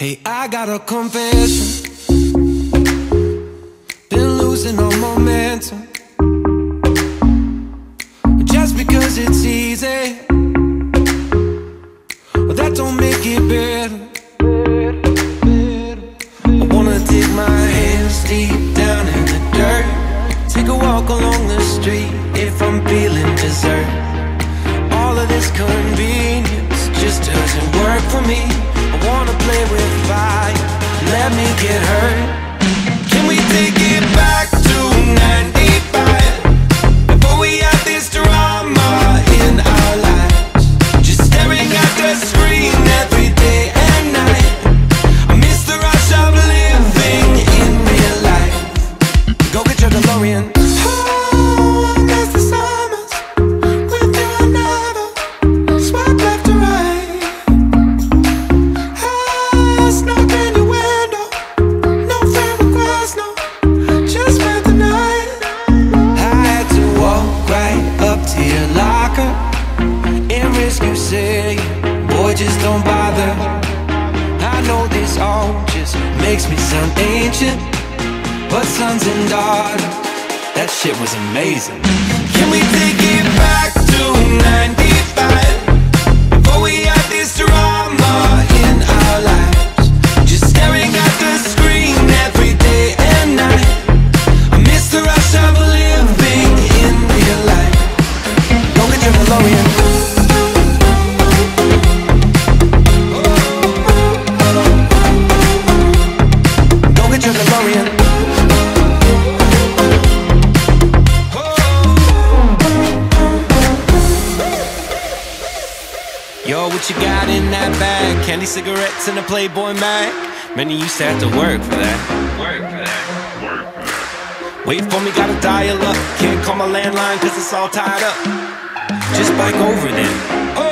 Hey, I got a confession. Been losing all momentum, just because it's easy, well, that don't make it better. I wanna take my hands deep down in the dirt, take a walk along the street if I'm feeling desert. All of this convenience just doesn't work for me. I wanna play with fire, let me get hurt. Can we take it back to 95? Makes me sound ancient, but sons and daughters, that shit was amazing. Can we take it back to 95? Before we had this drama in our lives, just staring at the screen every day and night. I miss the rush of living in real life. Go get your DeLorean. Yo, what you got in that bag? Candy, cigarettes, and a Playboy mag. Man, you used to have to work for that. Work for that. Work for that. Wait for me, gotta dial up. Can't call my landline 'cause it's all tied up. Just bike over then. Oh.